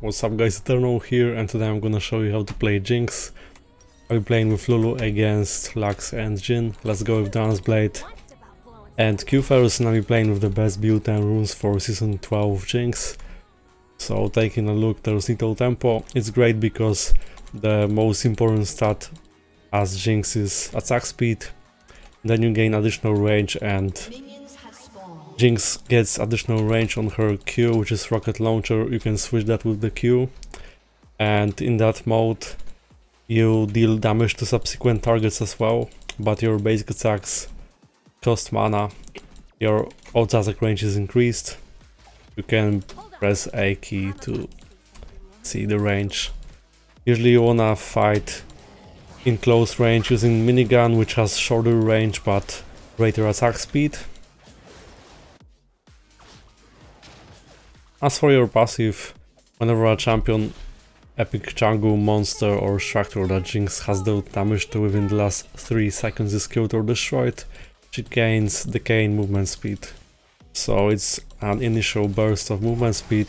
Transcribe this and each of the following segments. What's up guys, Eternal here, and today I'm gonna show you how to play Jinx. I'll be playing with Lulu against Lux and Jin. Let's go with Dance Blade. And Q Ferr is now playing with the best build and runes for Season 12 Jinx. So taking a look, there's Lethal Tempo. It's great because the most important stat as Jinx is attack speed. Then you gain additional range, and Jinx gets additional range on her Q, which is Rocket Launcher. You can switch that with the Q, and in that mode you deal damage to subsequent targets as well, but your basic attacks cost mana. Your auto attack range is increased. You can press A key to see the range. Usually you wanna fight in close range using minigun, which has shorter range but greater attack speed. As for your passive, whenever a champion, epic jungle, monster or structure that Jinx has dealt damage to within the last 3 seconds is killed or destroyed, she gains decay in movement speed. So it's an initial burst of movement speed,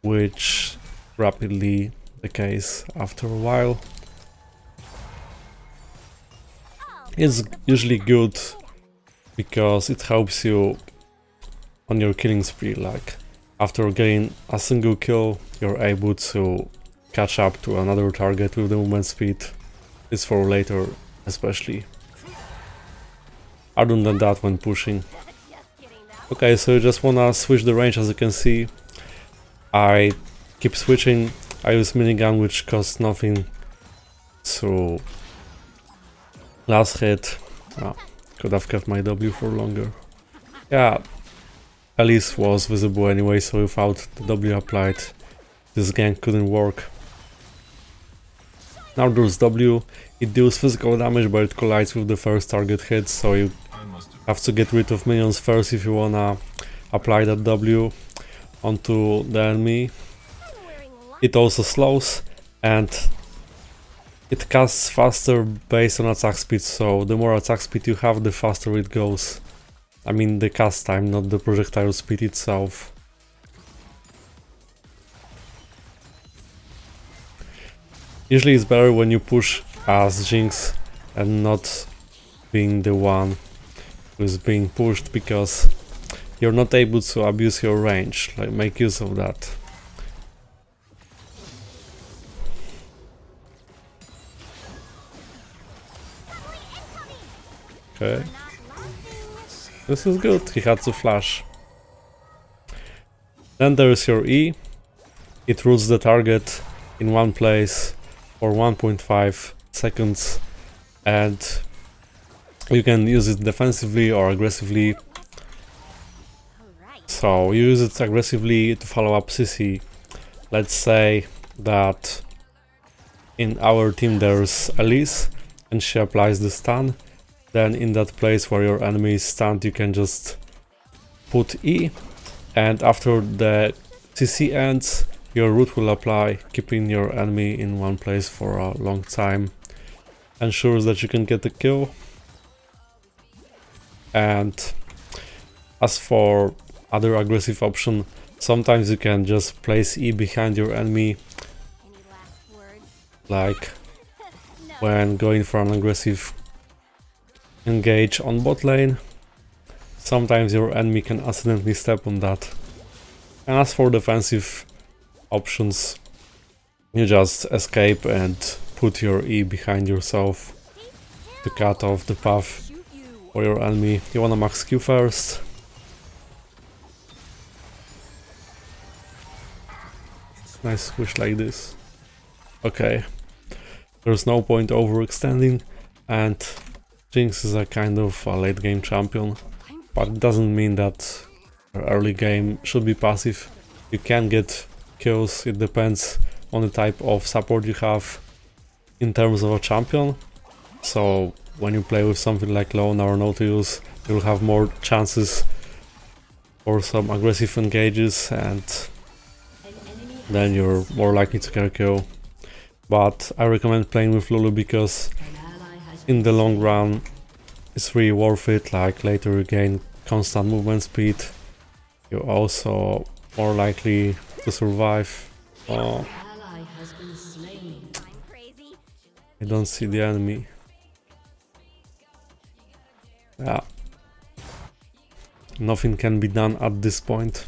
which rapidly decays after a while. It's usually good because it helps you on your killing spree. Like, after getting a single kill, you're able to catch up to another target with the movement speed. It's for later especially. Other than that, when pushing. Okay, so you just wanna switch the range. As you can see, I keep switching. I use minigun, which costs nothing, so last hit. Could have kept my W for longer. Yeah, Elise was visible anyway, so without the W applied, this gank couldn't work. Now there's W. It deals physical damage, but it collides with the first target hit, so you have to get rid of minions first if you wanna apply that W onto the enemy. It also slows, and it casts faster based on attack speed, so the more attack speed you have, the faster it goes. I mean the cast time, not the projectile speed itself. Usually it's better when you push as Jinx and not being the one who is being pushed, because you're not able to abuse your range. Like, make use of that. Okay. This is good, he had to flash. Then there is your E. It roots the target in one place for 1.5 seconds, and you can use it defensively or aggressively. So you use it aggressively to follow up CC. Let's say that in our team there's Elise and she applies the stun. Then in that place where your enemy is stunned, you can just put E, and after the CC ends, your root will apply, keeping your enemy in one place for a long time. Ensures that you can get the kill. And as for other aggressive option, sometimes you can just place E behind your enemy, like when going for an aggressive engage on bot lane. Sometimes your enemy can accidentally step on that. And as for defensive options, you just escape and put your E behind yourself to cut off the path for your enemy. You wanna max Q first. Nice squish like this. Okay, there's no point overextending, and Jinx is a kind of a late game champion, but it doesn't mean that her early game should be passive. You can get kills, it depends on the type of support you have in terms of a champion. So when you play with something like Leona or Nautilus, you'll have more chances for some aggressive engages, and then you're more likely to get a kill. But I recommend playing with Lulu because in the long run it's really worth it. Like, later you gain constant movement speed, you also more likely to survive. Oh. I don't see the enemy. Yeah. Nothing can be done at this point.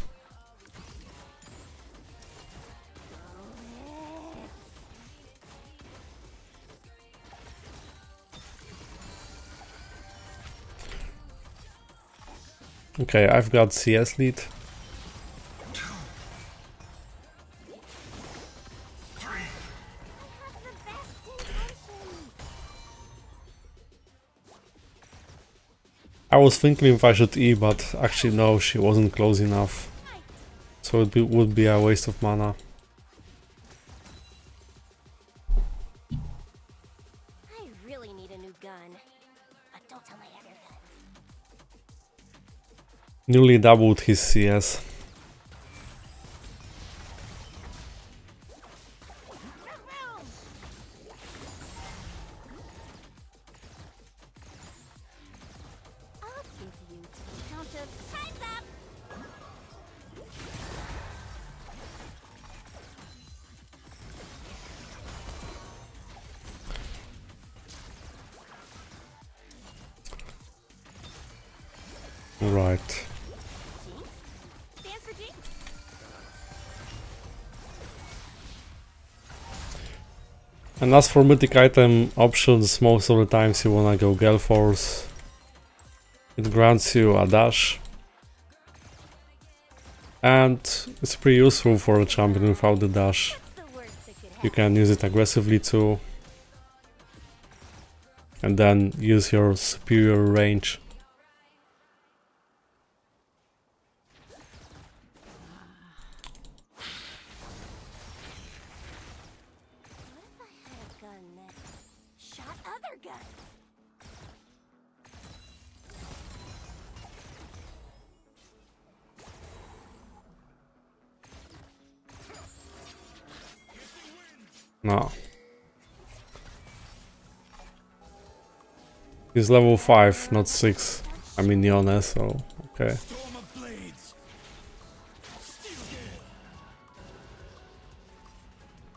Okay, I've got CS lead. I was thinking if I should E, but actually no, she wasn't close enough. So it would be a waste of mana. I really need a new gun, but don't tell my other guns. Nearly doubled his CS. Right. And as for mythic item options, most of the times you wanna go Galeforce. It grants you a dash. And it's pretty useful for a champion without the dash. You can use it aggressively too. And then use your superior range. No. He's level 5, not 6. I mean Leona, so okay.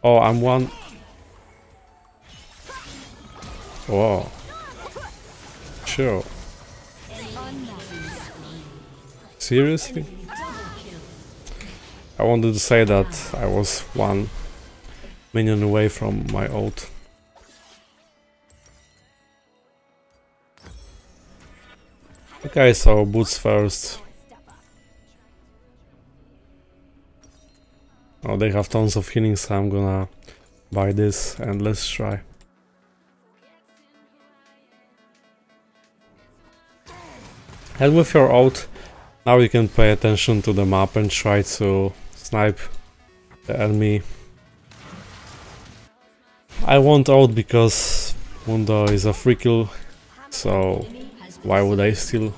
Oh, I'm one. Whoa. Sure. Seriously? I wanted to say that I was one minion away from my ult. Okay, so boots first. Oh, they have tons of healing, so I'm gonna buy this and let's try. And with your ult, now you can pay attention to the map and try to snipe the enemy. I won't ult because Mundo is a free kill, so why would I steal?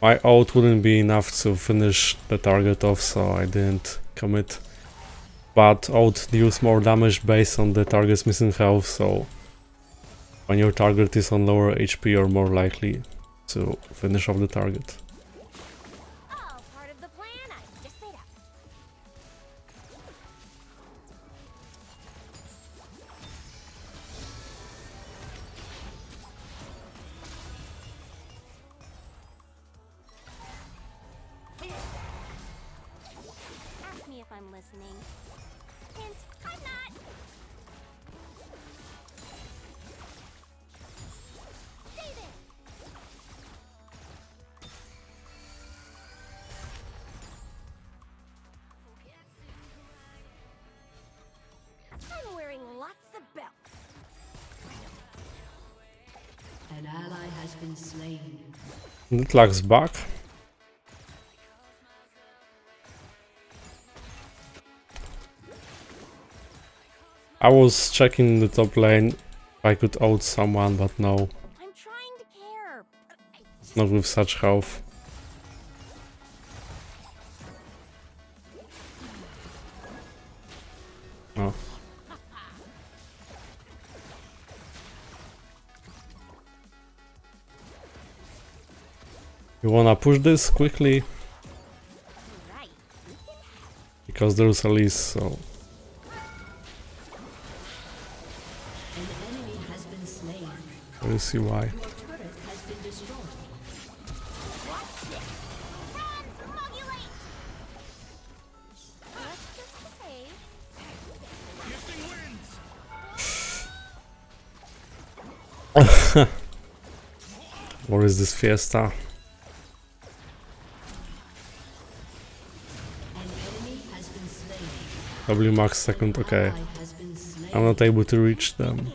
My ult wouldn't be enough to finish the target off, so I didn't commit. But ult deals more damage based on the target's missing health, so when your target is on lower HP, you're more likely to finish off the target. An ally has been slain. That Lux back. I was checking the top lane if I could ult someone, but no. I'm trying to care. Not with such health. Oh. You wanna push this quickly? Because there's Elise, so... Let me see why. What is this fiesta? W max second, okay. I'm not able to reach them.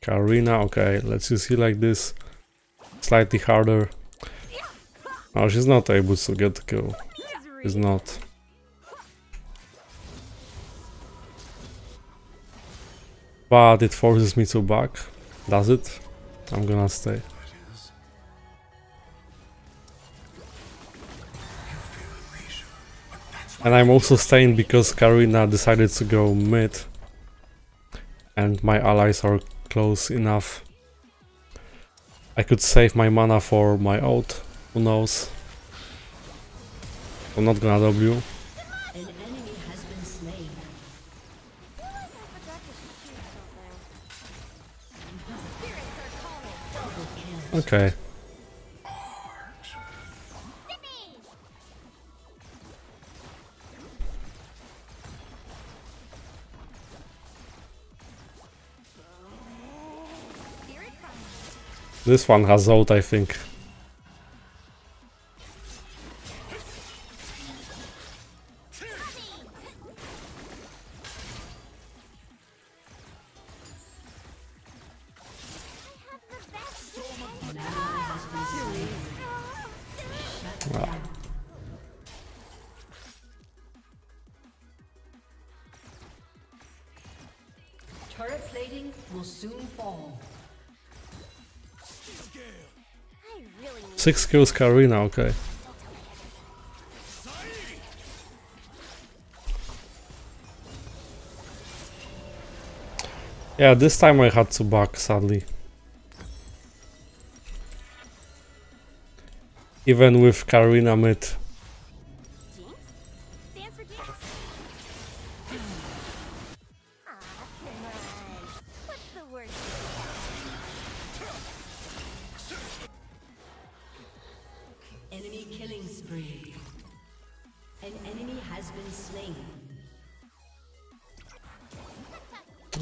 Katarina, okay, let's use heal like this. Slightly harder. Oh, she's not able to get the kill. She's not. But it forces me to back. Does it? I'm gonna stay. And I'm also staying because Katarina decided to go mid. And my allies are close enough. I could save my mana for my ult. Who knows? I'm not gonna W. Okay. This one has ult, I think. Turret plating will soon fall. 6 kills Katarina, okay. Yeah, this time I had to back, sadly. Even with Katarina mid.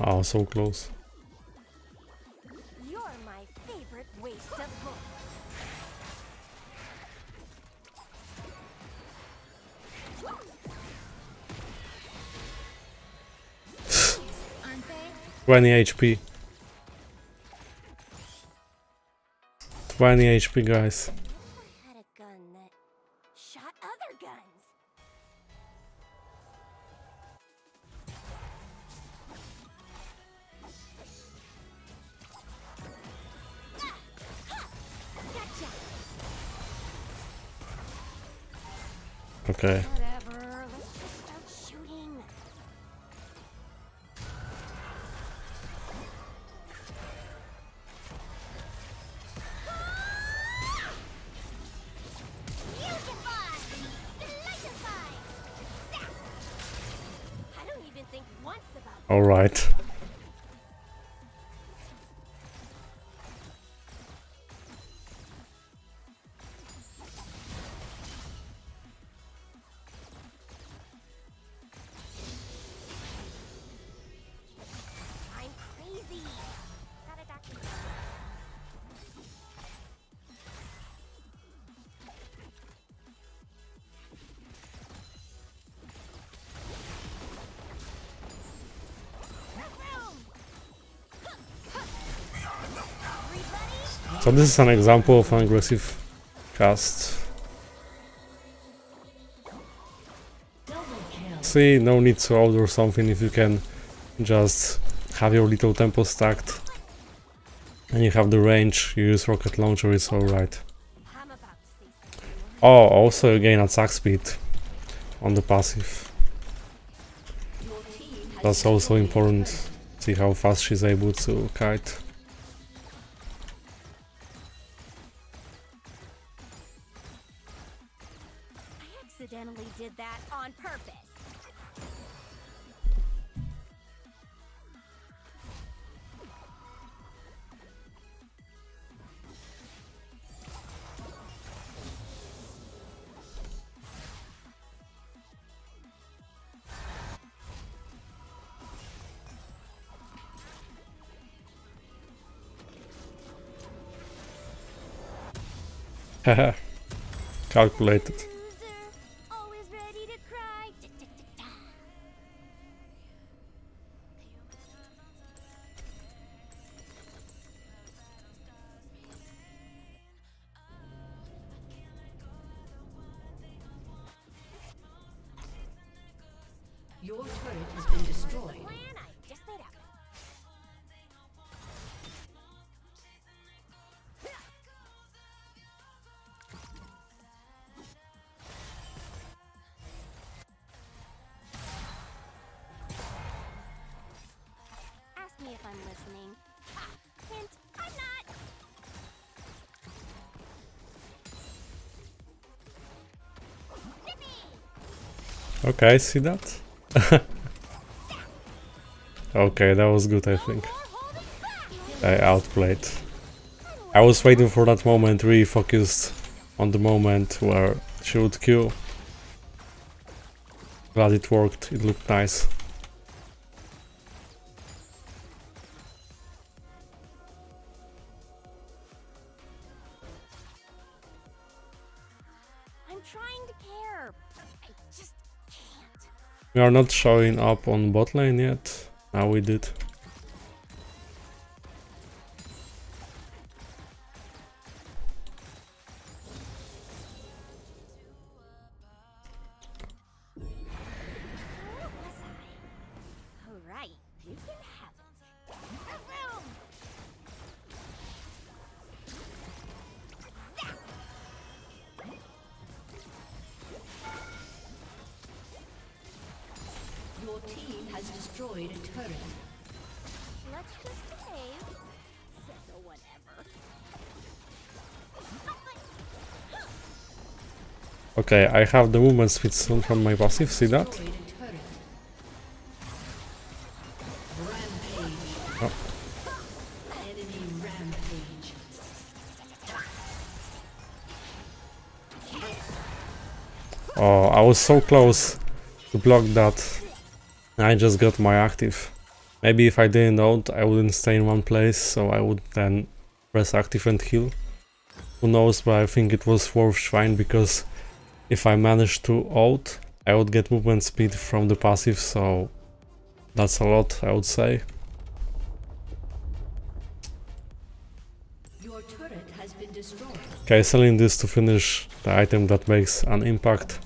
Oh, so close. You're my favorite waste of hope. 20 HP. 20 HP, guys. Okay. All right. So this is an example of an aggressive cast. See, no need to outdoor something if you can just have your Lethal Tempo stacked and you have the range, you use Rocket Launcher, it's alright. Oh, also you gain attack speed on the passive. That's also important. See how fast she's able to kite. I accidentally did that on purpose. Haha, calculated. Always ready to cry. Your turret has been destroyed. Okay, see that? Okay, that was good, I think. I outplayed. I was waiting for that moment, really focused on the moment where she would Q. Glad it worked, it looked nice. We are not showing up on bot lane yet. Now we did. Okay, I have the movement speed soon from my passive, see that? Oh. Oh, I was so close to block that. I just got my active. Maybe if I didn't ult, I wouldn't stay in one place, so I would then press active and heal. Who knows, but I think it was worth trying because if I managed to ult, I would get movement speed from the passive, so that's a lot, I would say. Your turret has been destroyed. Okay, selling this to finish the item that makes an impact.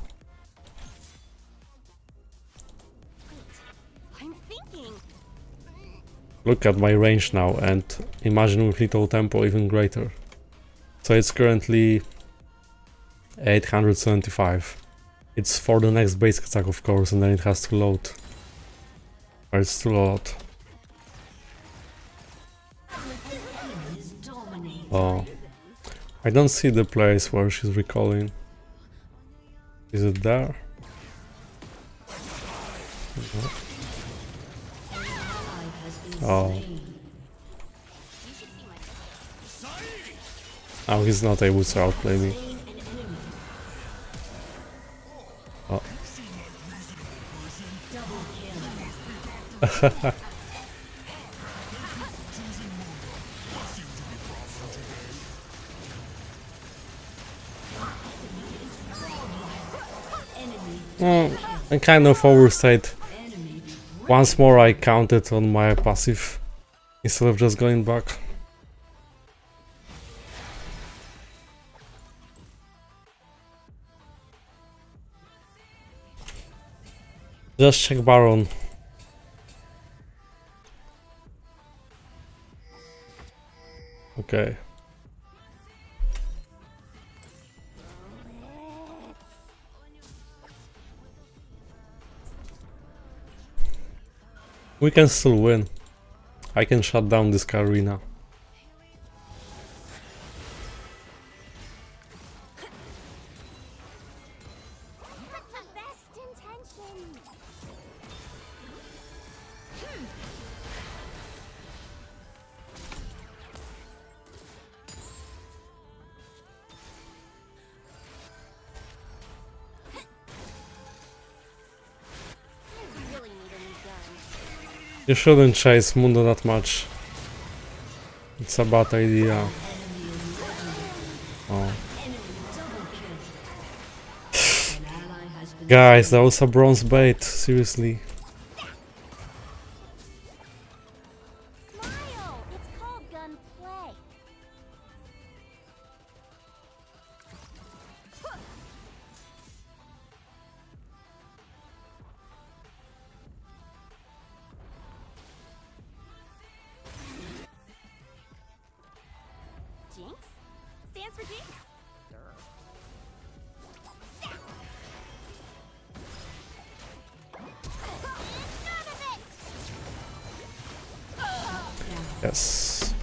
Look at my range now, and imagine with Lethal Tempo even greater. So it's currently 875. It's for the next basic attack, of course, and then it has to load. But it's still a lot. Oh, I don't see the place where she's recalling. Is it there? Oh. Now he's not able to outplay me. Oh. I kind of overstayed. Once more I counted on my passive instead of just going back. Just check Baron. Okay. We can still win. I can shut down this Katarina. You shouldn't chase Mundo that much. It's a bad idea. Oh. Guys, that was a bronze bait, seriously. Jinx? Stands for Jinx? Yes.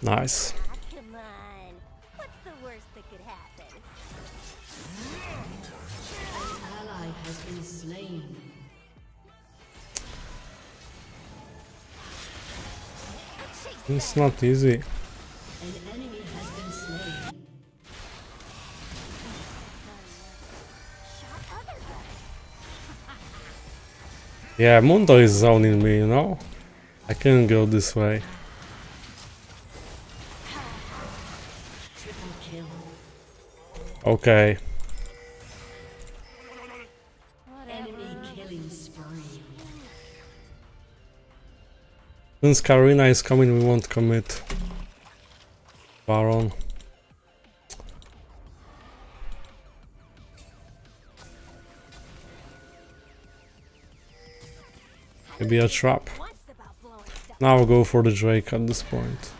Nice. Come on. What's the worst that could happen? An ally has been slain. It's not easy. An enemy has been slain. Yeah, Mundo is zoning me, you know? I can't go this way. Okay. Since Katarina is coming, we won't commit Baron. Maybe a trap. Now go for the Drake at this point.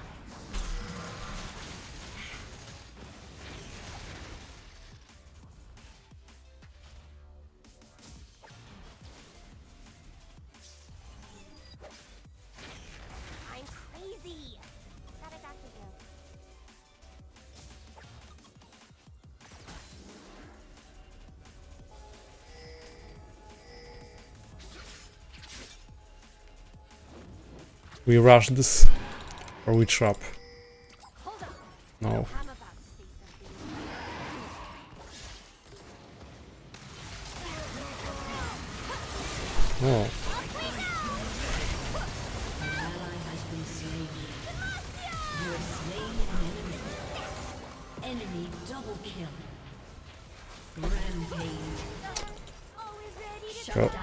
We rush this, or we trap. No. Oh.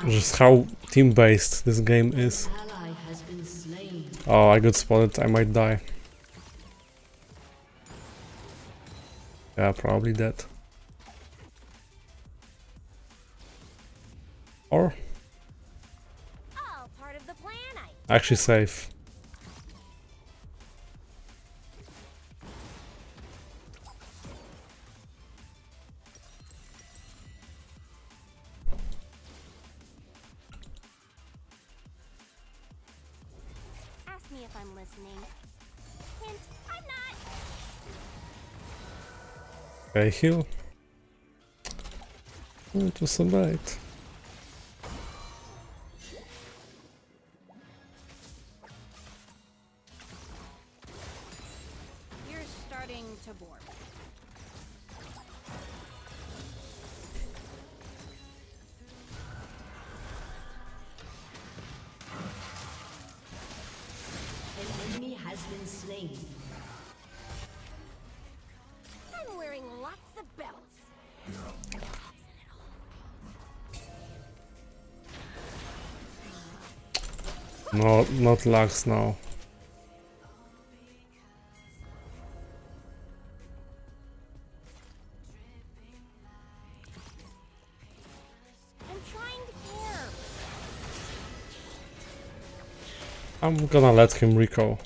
Just how team-based this game is. Oh, I got spotted, I might die. Yeah, probably dead. Or? Actually safe. I heal. Oh, it was a bite. You're starting to bore. An enemy has been slain. No, not Lux now. I'm gonna let him recall.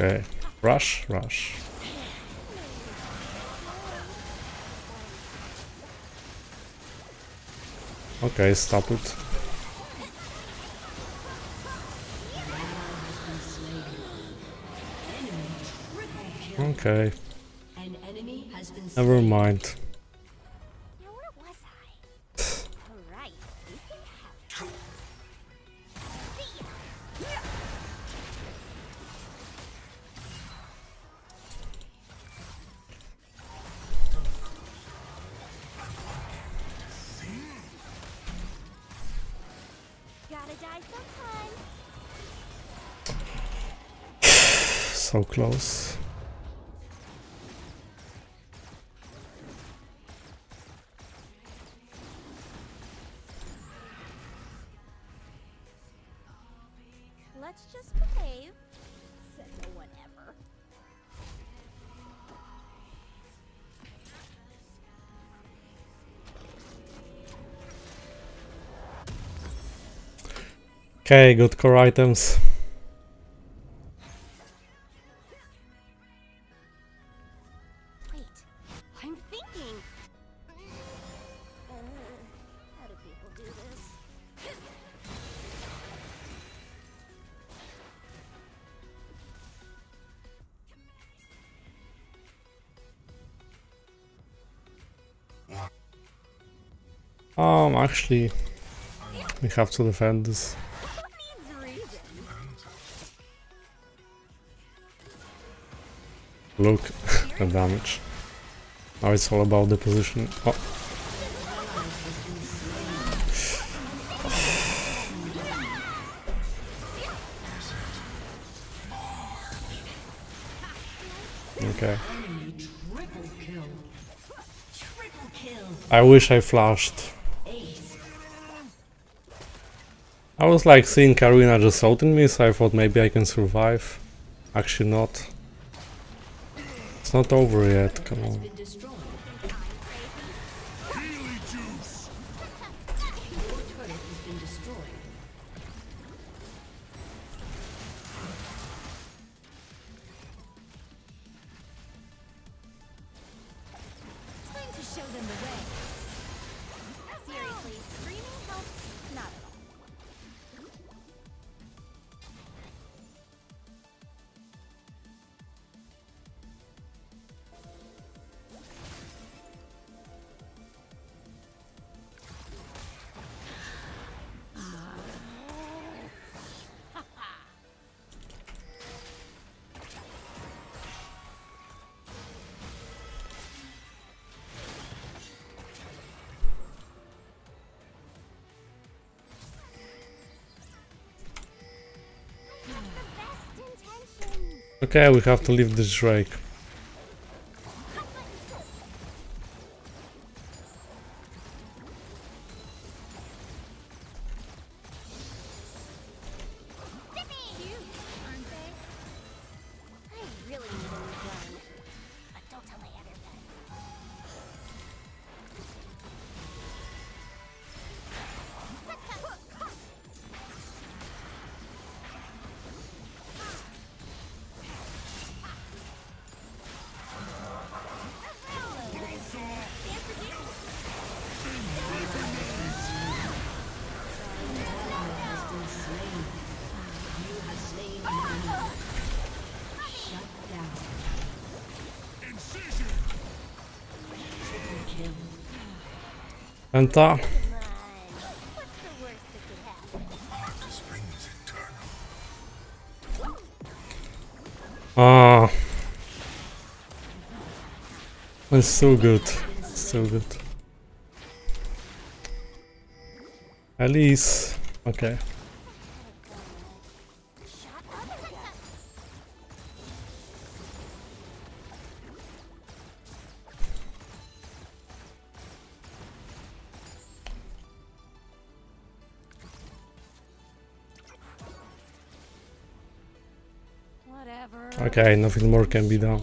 Okay, rush. Okay, stop it. Okay. Never mind. Now where was I? Alright, you can help. See ya. Gotta die sometime. So close. Okay, good core items. Wait, I'm thinking. How do people do this? Actually, we have to defend this. Look the damage. Now it's all about the position. Oh. Okay. I wish I flashed. I was like seeing Katarina just ulting me, so I thought maybe I can survive. Actually not. It's not over yet, come on. Okay, we have to leave this Drake. Penta. Ah, it's so good, Elise, okay. Okay, nothing more can be done.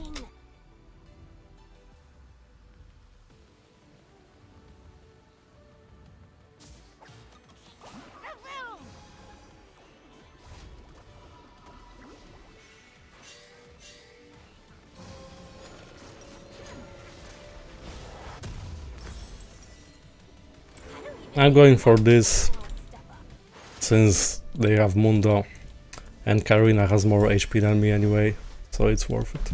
I'm going for this since they have Mundo and Katarina has more HP than me anyway, so it's worth it.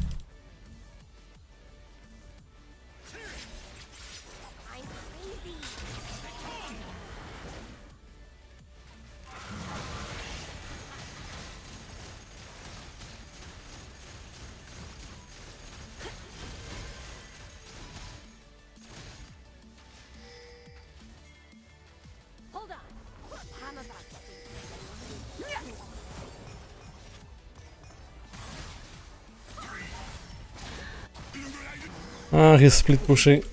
Ah, he's split pushing.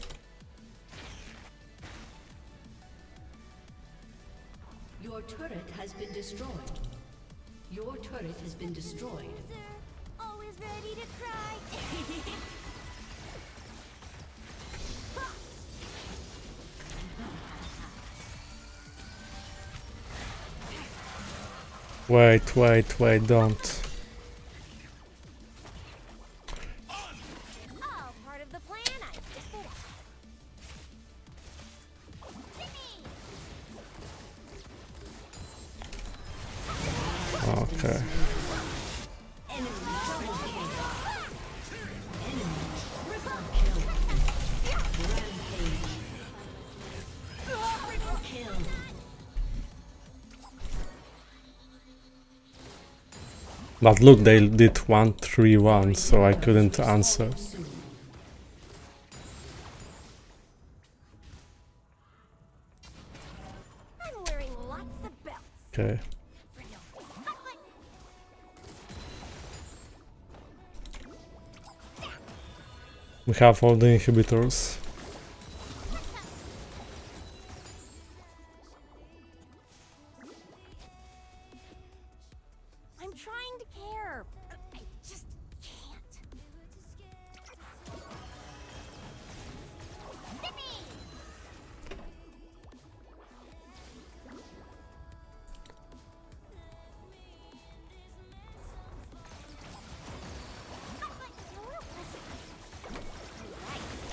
Your turret has been destroyed. Your turret has been destroyed. Always ready to cry. Wait, don't. But look, they did 1-3-1, so I couldn't answer. Okay. We have all the inhibitors.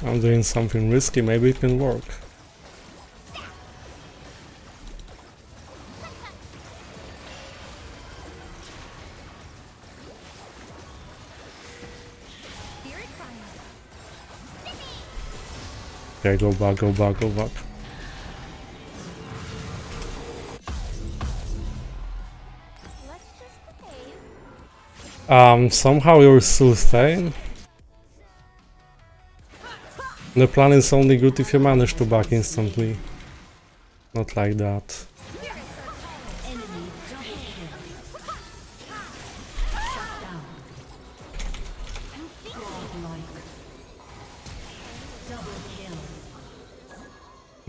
I'm doing something risky, maybe it can work. Okay, go back. Somehow you're still staying? The plan is only good if you manage to back instantly. Not like that.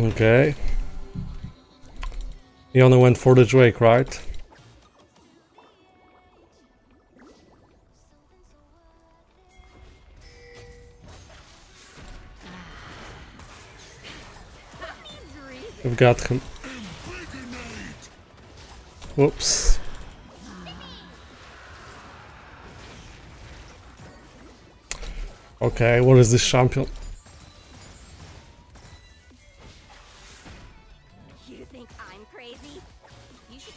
Okay. Leona went for the Drake, right? We've got him. Whoops. Okay, what is this champion? You think I'm crazy? You should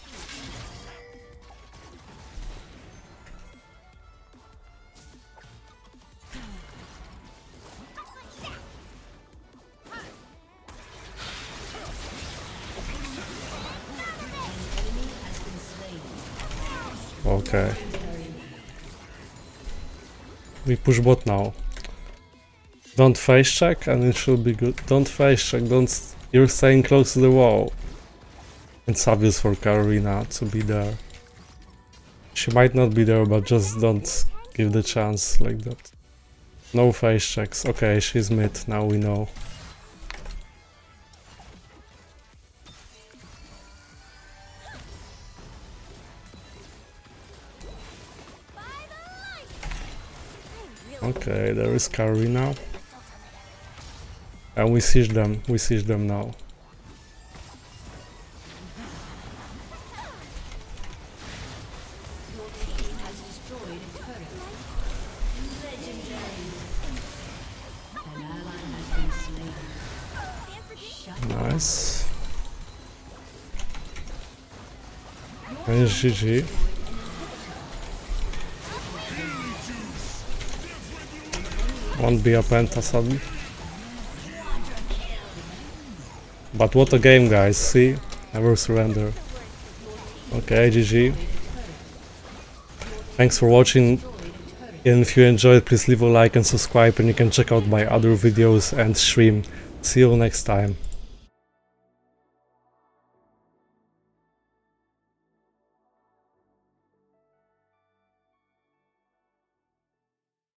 okay. We push bot now. Don't face check and it should be good. Don't face check, you're staying close to the wall. It's obvious for Katarina to be there. She might not be there, but just don't give the chance like that. No face checks. Okay, she's mid, now we know. Okay, there is Katarina. And we siege them now. Nice. GG. Won't be a penta suddenly. But what a game, guys, see? Never surrender. Okay, GG. Thanks for watching. And if you enjoyed, please leave a like and subscribe, and you can check out my other videos and stream. See you next time.